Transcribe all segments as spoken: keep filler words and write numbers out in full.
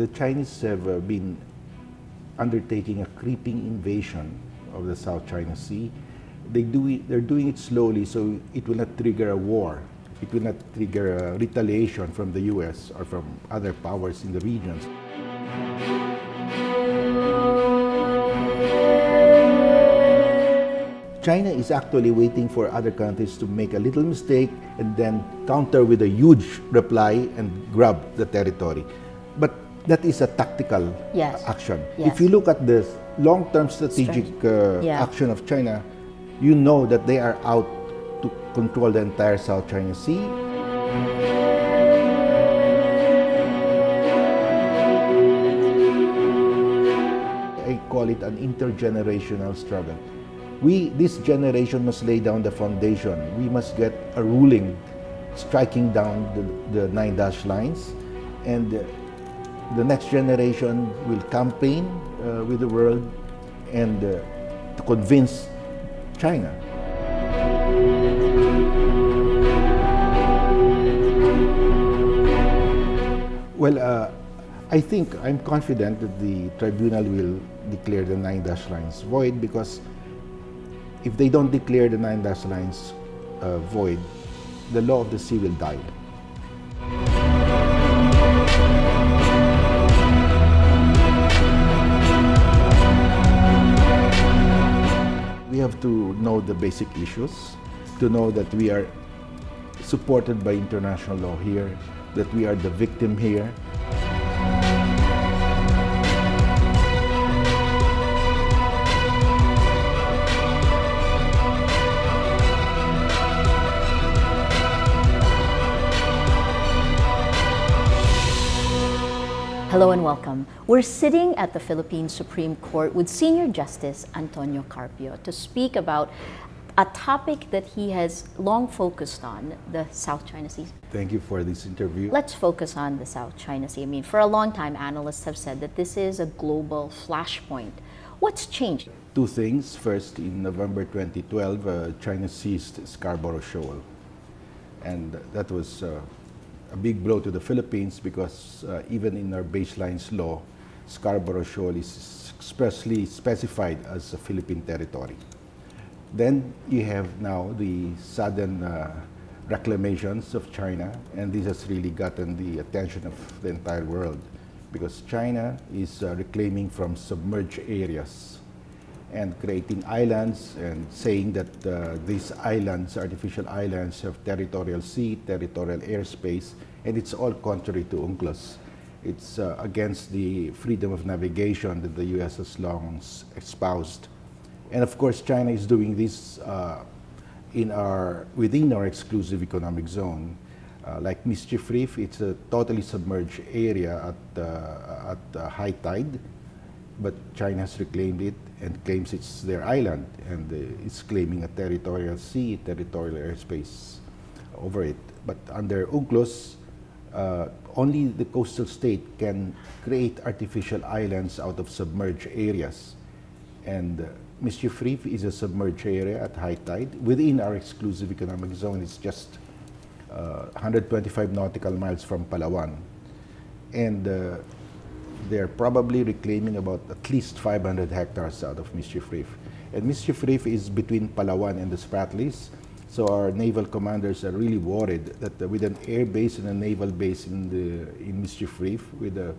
the Chinese have been undertaking a creeping invasion of the South China Sea. They do it, they're doing it slowly, so it will not trigger a war. It will not trigger a retaliation from the U S or from other powers in the region. China is actually waiting for other countries to make a little mistake and then counter with a huge reply and grab the territory. But that is a tactical yes. action. Yes. If you look at the long-term strategic uh, yeah. action of China, you know that they are out to control the entire South China Sea. I call it an intergenerational struggle. We, this generation, must lay down the foundation. We must get a ruling striking down the, the nine-dash lines, and the, the next generation will campaign uh, with the world and uh, to convince China. Well, uh, I think I'm confident that the tribunal will declare the nine-dash lines void, because if they don't declare the nine-dash lines uh, void, the law of the sea will die. We have to know the basic issues, to know that we are supported by international law here, that we are the victim here. Hello and welcome. We're sitting at the Philippine Supreme Court with Senior Justice Antonio Carpio to speak about a topic that he has long focused on, the South China Sea. Thank you for this interview. Let's focus on the South China Sea. I mean, for a long time, analysts have said that this is a global flashpoint. What's changed? Two things. First, in November twenty twelve, uh, China seized Scarborough Shoal, and that was uh, a big blow to the Philippines, because uh, even in our baselines law, Scarborough Shoal is expressly specified as a Philippine territory. Then you have now the sudden uh, reclamations of China, and this has really gotten the attention of the entire world, because China is uh, reclaiming from submerged areas and creating islands and saying that uh, these islands, artificial islands, have territorial sea, territorial airspace, and it's all contrary to UNCLOS. It's uh, against the freedom of navigation that the U S has long espoused. And of course, China is doing this uh, in our, within our exclusive economic zone. Uh, like Mischief Reef, it's a totally submerged area at, uh, at uh, high tide, but China has reclaimed it and claims it's their island, and uh, it's claiming a territorial sea, territorial airspace over it. But under UNCLOS, uh, only the coastal state can create artificial islands out of submerged areas. And uh, Mischief Reef is a submerged area at high tide within our exclusive economic zone. It's just uh, one hundred twenty-five nautical miles from Palawan. And uh, they're probably reclaiming about at least five hundred hectares out of Mischief Reef. And Mischief Reef is between Palawan and the Spratlys, so our naval commanders are really worried that with an air base and a naval base in, the, in Mischief Reef, with, a,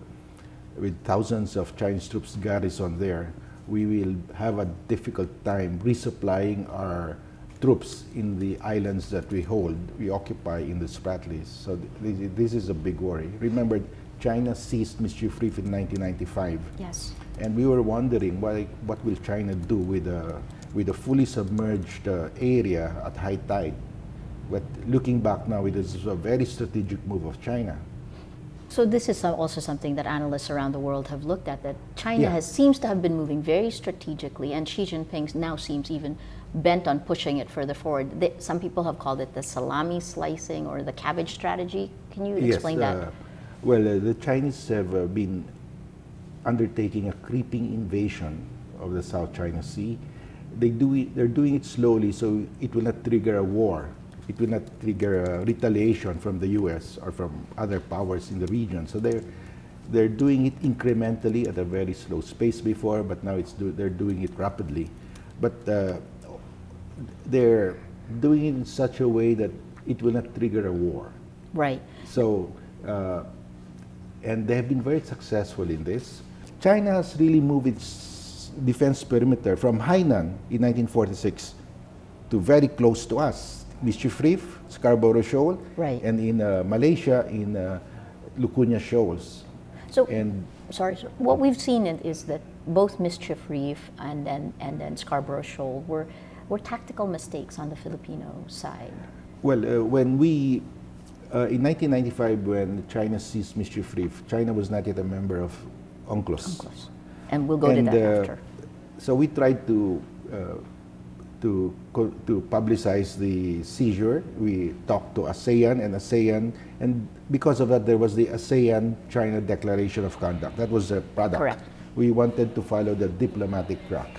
with thousands of Chinese troops garrison there, we will have a difficult time resupplying our troops in the islands that we hold, we occupy in the Spratlys. So th this is a big worry. Remember, China seized Mischief Reef in nineteen ninety-five. Yes. And we were wondering why, what will China do with a, with a fully submerged uh, area at high tide. But looking back now, it is a very strategic move of China. So this is also something that analysts around the world have looked at, that China yeah. has, seems to have been moving very strategically, and Xi Jinping now seems even bent on pushing it further forward. They, some people have called it the salami slicing or the cabbage strategy. Can you explain yes, uh, that? Well, uh, the Chinese have uh, been undertaking a creeping invasion of the South China Sea. They do it, they're doing it slowly, so it will not trigger a war. It will not trigger a retaliation from the U S or from other powers in the region. So they're, they're doing it incrementally at a very slow pace before, but now it's do, they're doing it rapidly. But uh, they're doing it in such a way that it will not trigger a war. Right. So, uh, and they have been very successful in this. China has really moved its defense perimeter from Hainan in nineteen forty-six to very close to us. Mischief Reef, Scarborough Shoal, right. and in uh, Malaysia, in uh, Lucuna Shoals. So, and sorry, so what we've seen is that both Mischief Reef and then and, and, and Scarborough Shoal were, were tactical mistakes on the Filipino side. Well, uh, when we, uh, in nineteen ninety-five, when China seized Mischief Reef, China was not yet a member of UNCLOS. UNCLOS. And we'll go and, to that uh, after. So we tried to, uh, to, to publicize the seizure. We talked to ASEAN and ASEAN, and because of that, there was the ASEAN-China Declaration of Conduct. That was a product. Correct. We wanted to follow the diplomatic track.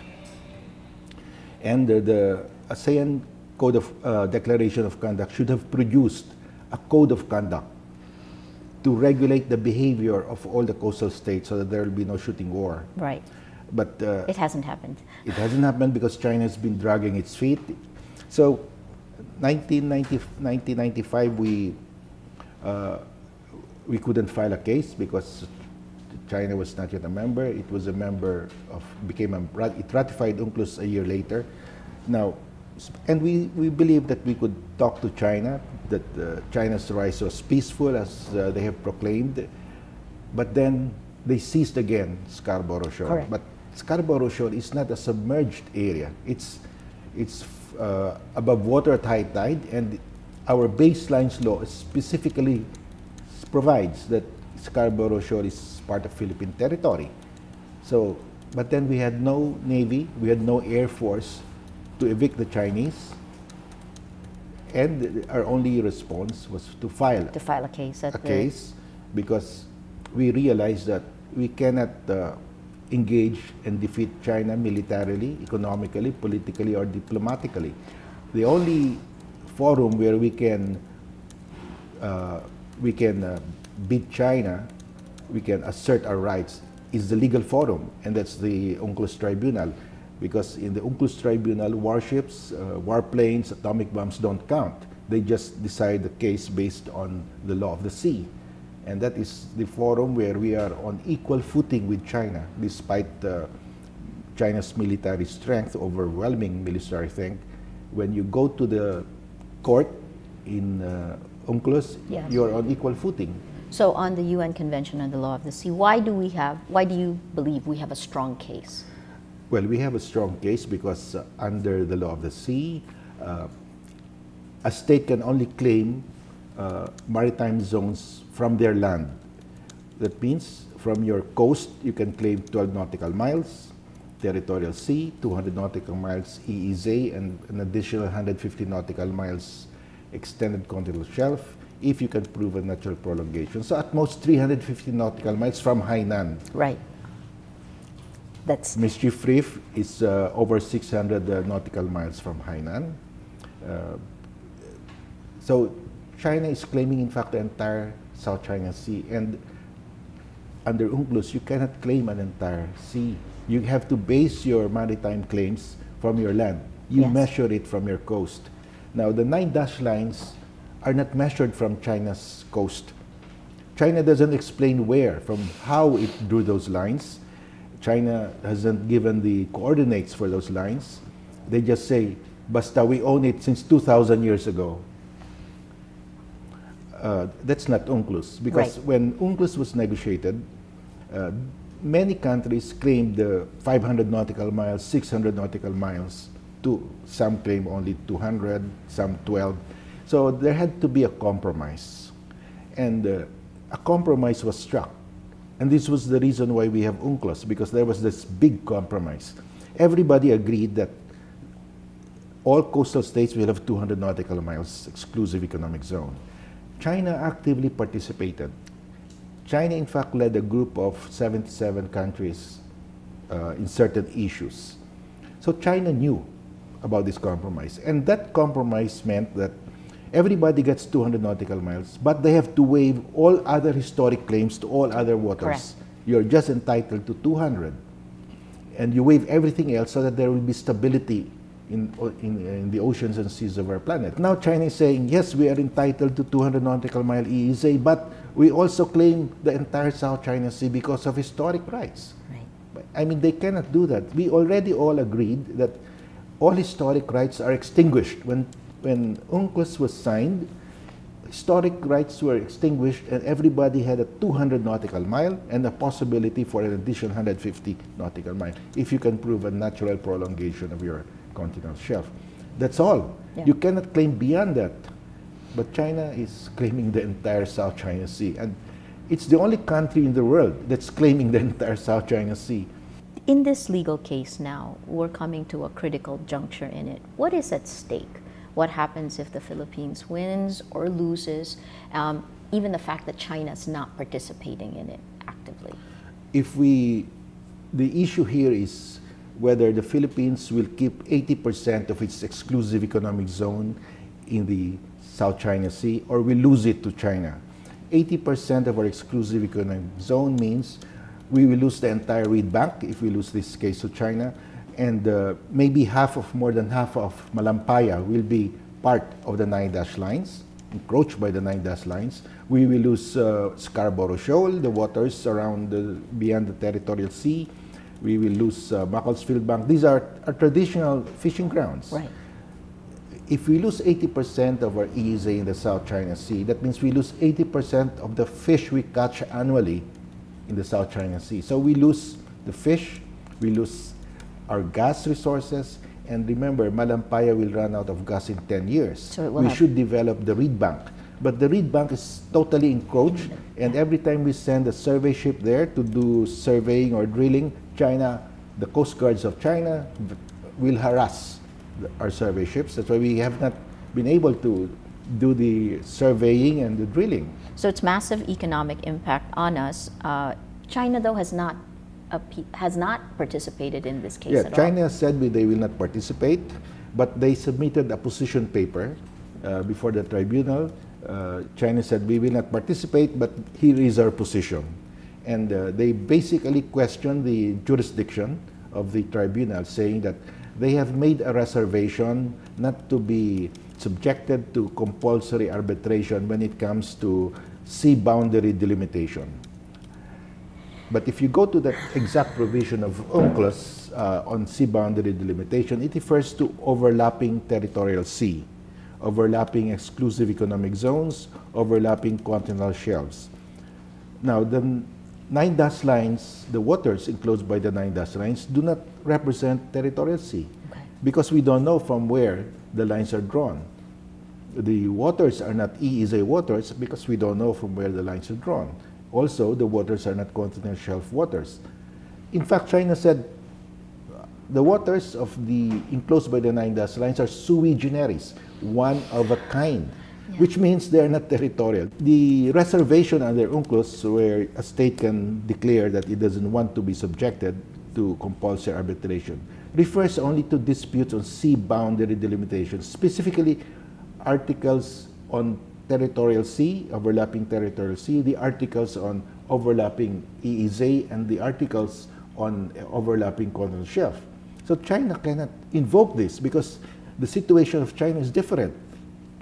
And uh, the ASEAN Code of uh, Declaration of Conduct should have produced a code of conduct to regulate the behavior of all the coastal states so that there will be no shooting war. Right. But uh, it hasn't happened. It hasn't happened because China has been dragging its feet. So, nineteen ninety, nineteen ninety-five, we uh, we couldn't file a case because China was not yet a member. It was a member of became a it ratified UNCLOS a year later. Now, and we we believe that we could talk to China, that uh, China's rise was peaceful as uh, they have proclaimed, but then they seized again Scarborough Shoal. Correct. But Scarborough Shoal is not a submerged area. It's, it's uh, above water at high tide, and our baselines law specifically provides that Scarborough Shoal is part of Philippine territory. So, but then we had no Navy, we had no Air Force to evict the Chinese, and our only response was to file to file a case, at a case, because we realized that we cannot uh, engage and defeat China militarily, economically, politically, or diplomatically. The only forum where we can uh, we can uh, beat China, we can assert our rights, is the legal forum, and that's the UNCLOS Tribunal, because in the UNCLOS Tribunal, warships, uh, warplanes, atomic bombs don't count. They just decide the case based on the law of the sea. And that is the forum where we are on equal footing with China, despite uh, China's military strength, overwhelming military strength. When you go to the court in uh, UNCLOS, yes. you're on equal footing. So on the U N Convention on the Law of the Sea, why do we have, why do you believe we have a strong case? Well, we have a strong case because uh, under the Law of the Sea, uh, a state can only claim uh, maritime zones from their land. That means from your coast, you can claim twelve nautical miles, territorial sea, two hundred nautical miles E E Z, and an additional one hundred fifty nautical miles extended continental shelf, if you can prove a natural prolongation. So at most three hundred fifty nautical miles from Hainan. Right. That's Mischief Reef is uh, over six hundred uh, nautical miles from Hainan. Uh, so China is claiming, in fact, the entire South China Sea, and under UNCLOS, you cannot claim an entire sea. You have to base your maritime claims from your land. You yes. measure it from your coast. Now, the nine-dash lines are not measured from China's coast. China doesn't explain where, from how it drew those lines. China hasn't given the coordinates for those lines. They just say, basta, we own it since two thousand years ago. Uh, that's not UNCLOS, because right. when UNCLOS was negotiated, uh, many countries claimed the uh, five hundred nautical miles, six hundred nautical miles, to some claim only two hundred, some twelve. So there had to be a compromise, and uh, a compromise was struck. And this was the reason why we have UNCLOS, because there was this big compromise. Everybody agreed that all coastal states will have two hundred nautical miles exclusive economic zone. China actively participated. China, in fact, led a group of seventy-seven countries uh, in certain issues. So China knew about this compromise, and that compromise meant that everybody gets two hundred nautical miles, but they have to waive all other historic claims to all other waters. Correct. You're just entitled to two hundred. And you waive everything else so that there will be stability in, in, in the oceans and seas of our planet. Now China is saying, yes, we are entitled to two hundred nautical mile E E Z, but we also claim the entire South China Sea because of historic rights. Right. I mean, they cannot do that. We already all agreed that all historic rights are extinguished. When, when UNCLOS was signed, historic rights were extinguished and everybody had a two hundred nautical mile and a possibility for an additional one hundred fifty nautical mile if you can prove a natural prolongation of your continental shelf. That's all. Yeah. You cannot claim beyond that. But China is claiming the entire South China Sea. And it's the only country in the world that's claiming the entire South China Sea. In this legal case now, we're coming to a critical juncture in it. What is at stake? What happens if the Philippines wins or loses, um, even the fact that China's not participating in it actively? If we, the issue here is whether the Philippines will keep eighty percent of its exclusive economic zone in the South China Sea or will lose it to China. eighty percent of our exclusive economic zone means we will lose the entire Reed Bank if we lose this case to China. And uh, maybe half of, more than half of Malampaya will be part of the nine-dash lines, encroached by the nine-dash lines. We will lose uh, Scarborough Shoal, the waters around the, beyond the territorial sea. We will lose uh, Macclesfield Bank. These are our traditional fishing grounds. Right. If we lose eighty percent of our E E Z in the South China Sea, that means we lose eighty percent of the fish we catch annually in the South China Sea. So we lose the fish, we lose our gas resources, and remember, Malampaya will run out of gas in ten years. So it will we happen. should develop the Reed Bank. But the Reed Bank is totally encroached, and every time we send a survey ship there to do surveying or drilling, China, the coast guards of China, will harass the, our survey ships. That's why we have not been able to do the surveying and the drilling. So it's massive economic impact on us. Uh, China, though, has not has not participated in this case yeah, at China all. China said they will not participate, but they submitted a position paper uh, before the tribunal. Uh, China said, we will not participate, but here is our position. And uh, they basically questioned the jurisdiction of the tribunal, saying that they have made a reservation not to be subjected to compulsory arbitration when it comes to sea boundary delimitation. But if you go to the exact provision of UNCLOS uh, on sea boundary delimitation, it refers to overlapping territorial sea, overlapping exclusive economic zones, overlapping continental shelves. Now, the nine-dash lines, the waters enclosed by the nine-dash lines, do not represent territorial sea okay. because we don't know from where the lines are drawn. The waters are not E E Z waters because we don't know from where the lines are drawn. Also, the waters are not continental shelf waters. In fact, China said the waters of the enclosed by the nine-dash lines are sui generis, one of a kind, yeah. which means they are not territorial. The reservation under UNCLOS, where a state can declare that it doesn't want to be subjected to compulsory arbitration, refers only to disputes on sea boundary delimitation, specifically articles on territorial sea, overlapping territorial sea, the articles on overlapping E E Z, and the articles on overlapping continental shelf. So China cannot invoke this because the situation of China is different.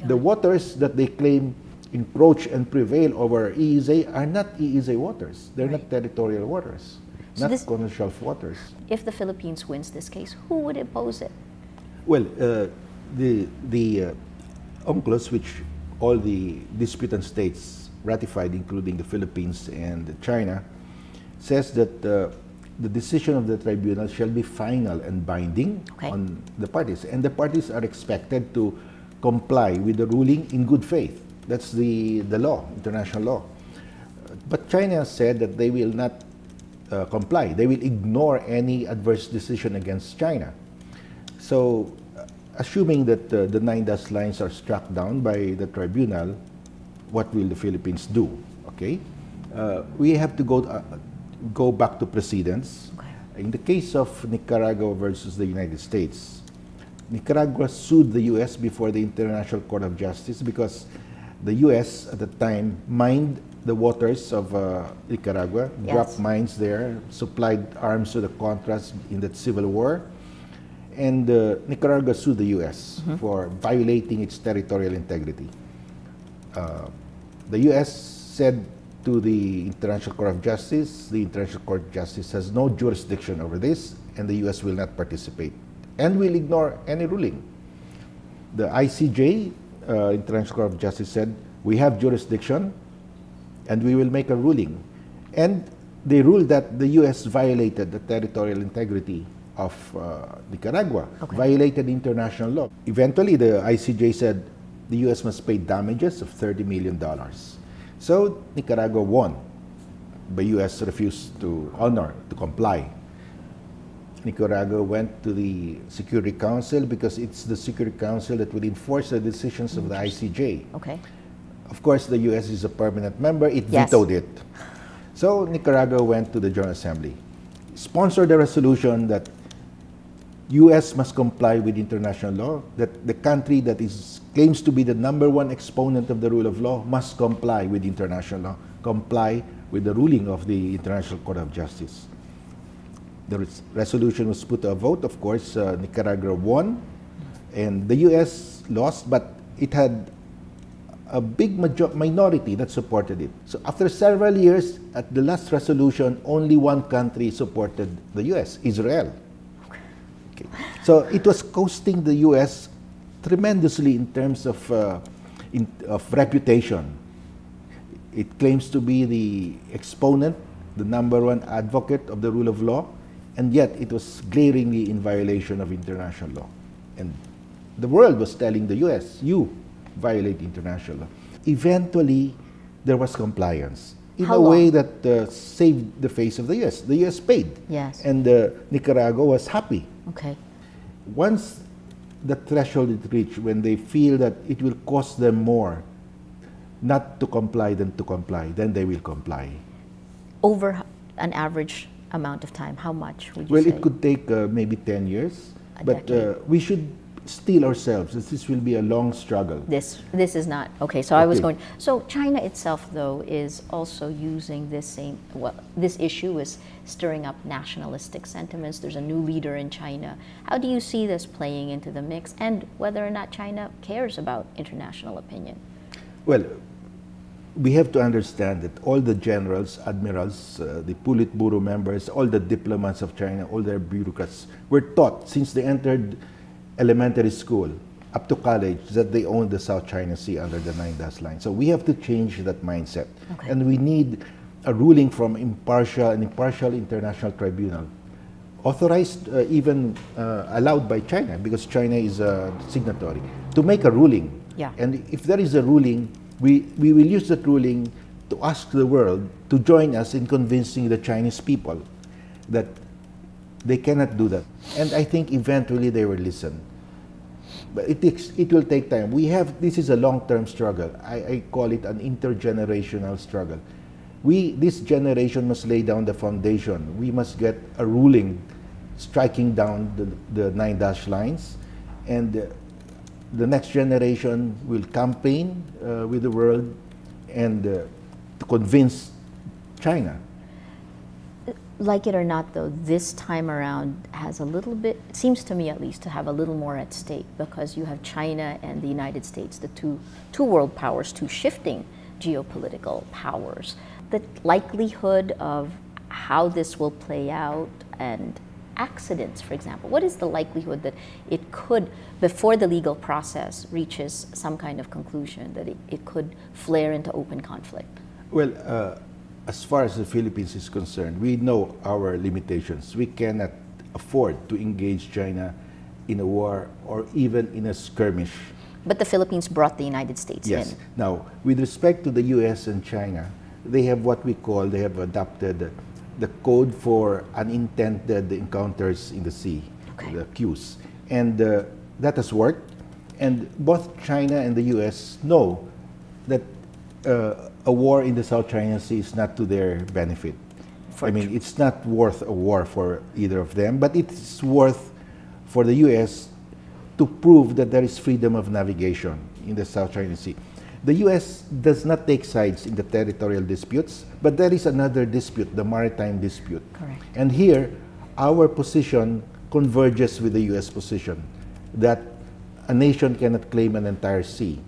Got the it. waters that they claim encroach and prevail over E E Z are not E E Z waters. They're right. not territorial waters, so not continental shelf waters. If the Philippines wins this case, who would oppose it? Well, uh, the, the uh, UNCLOS, which all the disputant states ratified, including the Philippines and China, says that uh, the decision of the tribunal shall be final and binding okay. on the parties. And the parties are expected to comply with the ruling in good faith. That's the, the law, international law. But China said that they will not uh, comply. They will ignore any adverse decision against China. So, assuming that uh, the nine-dash lines are struck down by the tribunal, what will the Philippines do? Okay, uh, we have to go uh, go back to precedents. Okay. In the case of Nicaragua versus the United States, Nicaragua sued the U S before the International Court of Justice because the U S at the time mined the waters of uh, Nicaragua, yes. dropped mines there, supplied arms to the Contras in the Civil War. And uh, Nicaragua sued the U S Mm-hmm. for violating its territorial integrity. Uh, the U S said to the International Court of Justice, the International Court of Justice has no jurisdiction over this, and the U S will not participate and will ignore any ruling. The I C J, uh, International Court of Justice, said, we have jurisdiction and we will make a ruling. And they ruled that the U S violated the territorial integrity of uh, Nicaragua, okay. violated international law. Eventually, the I C J said the U S must pay damages of thirty million dollars. So Nicaragua won, but U S refused to honor, to comply. Nicaragua went to the Security Council because it's the Security Council that will enforce the decisions of the I C J. Okay. Of course, the U S is a permanent member. It yes. vetoed it. So Nicaragua went to the General Assembly, sponsored a resolution that U S must comply with international law, that the country that is claims to be the number one exponent of the rule of law must comply with international law, comply with the ruling of the International Court of Justice. The res resolution was put to a vote. Of course, uh, Nicaragua won, and the U S lost, but it had a big minority that supported it. So after several years, at the last resolution, only one country supported the U S, Israel. Okay. So it was costing the U S tremendously in terms of, uh, in, of reputation. It claims to be the exponent, the number one advocate of the rule of law, and yet it was glaringly in violation of international law. And the world was telling the U S, you violate international law. Eventually, there was compliance in How a long? way that uh, saved the face of the U S. The U S paid, yes. and uh, Nicaragua was happy. Okay. Once the threshold is reached, when they feel that it will cost them more not to comply than to comply, then they will comply. Over an average amount of time, how much would you well, say? Well, it could take uh, maybe ten years, a but uh, we should steel ourselves. This will be a long struggle. This this is not okay. So okay. I was going. So China itself, though, is also using this same. Well, this issue is stirring up nationalistic sentiments. There's a new leader in China. How do you see this playing into the mix, and whether or not China cares about international opinion? Well, we have to understand that all the generals, admirals, uh, the Politburo members, all the diplomats of China, all their bureaucrats were taught since they entered elementary school up to college that they own the South China Sea under the nine dash line. So we have to change that mindset. Okay. And we need a ruling from impartial, an impartial international tribunal, authorized, uh, even uh, allowed by China, because China is a signatory, to make a ruling. Yeah. And if there is a ruling, we, we will use that ruling to ask the world to join us in convincing the Chinese people that they cannot do that. And I think eventually they will listen. But it, takes, it will take time. We have, this is a long-term struggle. I, I call it an intergenerational struggle. We, this generation must lay down the foundation. We must get a ruling striking down the, the nine-dash lines. And uh, the next generation will campaign uh, with the world and uh, to convince China. Like it or not, though, this time around has a little bit, seems to me at least, to have a little more at stake, because you have China and the United States, the two, two world powers, two shifting geopolitical powers. The likelihood of how this will play out and accidents, for example, what is the likelihood that it could, before the legal process reaches some kind of conclusion, that it, it could flare into open conflict? Well, uh as far as the Philippines is concerned, we know our limitations. We cannot afford to engage China in a war or even in a skirmish. But the Philippines brought the United States yes. in. Now, with respect to the U S and China, they have what we call, they have adopted the Code for Unintended Encounters in the Sea, okay. the C U E S. And uh, that has worked. And both China and the U S know that uh, a war in the South China Sea is not to their benefit. For I mean, it's not worth a war for either of them, but it's worth for the U S to prove that there is freedom of navigation in the South China Sea. The U S does not take sides in the territorial disputes, but there is another dispute, the maritime dispute. Correct. And here, our position converges with the U S position, that a nation cannot claim an entire sea.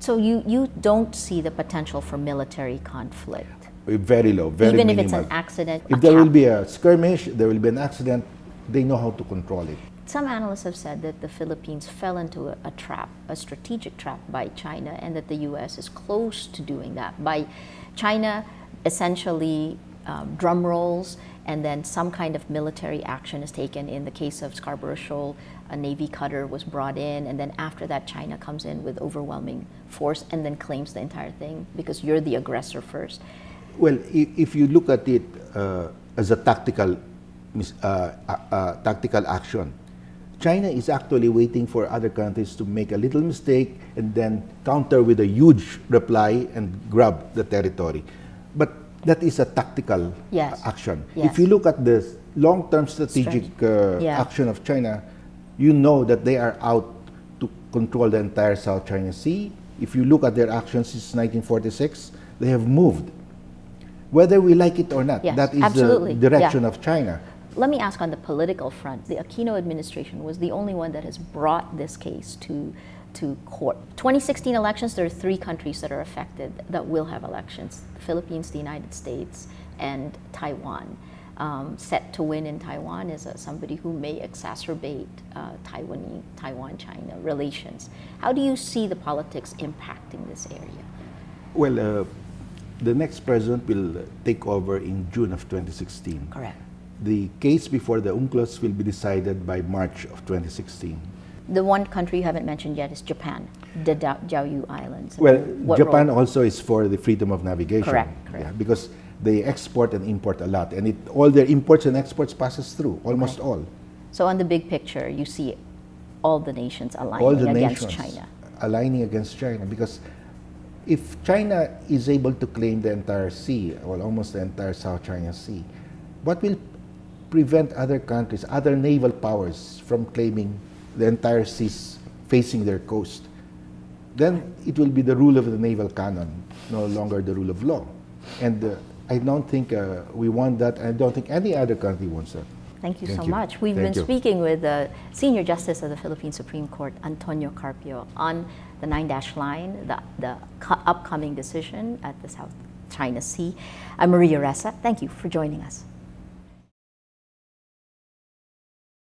So you, you don't see the potential for military conflict? Very low, very minimal. Even if it's an accident? If there will be a skirmish, there will be an accident, they know how to control it. Some analysts have said that the Philippines fell into a, a trap, a strategic trap by China, and that the U S is close to doing that. By China, essentially um, drum rolls, and then some kind of military action is taken. In the case of Scarborough Shoal, a Navy cutter was brought in, and then after that, China comes in with overwhelming force and then claims the entire thing because you're the aggressor first. Well, if you look at it uh, as a tactical, uh, uh, tactical action, China is actually waiting for other countries to make a little mistake and then counter with a huge reply and grab the territory. But that is a tactical yes. action. Yes. If you look at the long-term strategic uh, yeah. action of China, you know that they are out to control the entire South China Sea. If you look at their actions since nineteen forty-six, they have moved. Whether we like it or not, yes, that is absolutely. the direction yeah. of China. Let me ask on the political front. The Aquino administration was the only one that has brought this case to, to court. twenty sixteen elections, there are three countries that are affected that will have elections. The Philippines, the United States, and Taiwan. Um, set to win in Taiwan is uh, somebody who may exacerbate uh, Taiwanese, Taiwan-China relations. How do you see the politics impacting this area? Well, uh, the next president will take over in June of twenty sixteen. Correct. The case before the UNCLOS will be decided by March of twenty sixteen. The one country you haven't mentioned yet is Japan, the Diaoyu Islands. Well, what Japan role? also is for the freedom of navigation. Correct, correct. Yeah, because they export and import a lot, and it, all their imports and exports passes through, almost right. all. So on the big picture, you see all the nations aligning all the against nations China. Aligning against China, because if China is able to claim the entire sea, or well, almost the entire South China Sea, what will prevent other countries, other naval powers from claiming the entire seas facing their coast? Then it will be the rule of the naval canon, no longer the rule of law. And uh, I don't think uh, we want that. I don't think any other country wants that. Thank you Thank so you. much. We've Thank been you. speaking with the uh, Senior Justice of the Philippine Supreme Court, Antonio Carpio, on the nine-dash line, the, the upcoming decision at the South China Sea. I'm Maria Ressa. Thank you for joining us.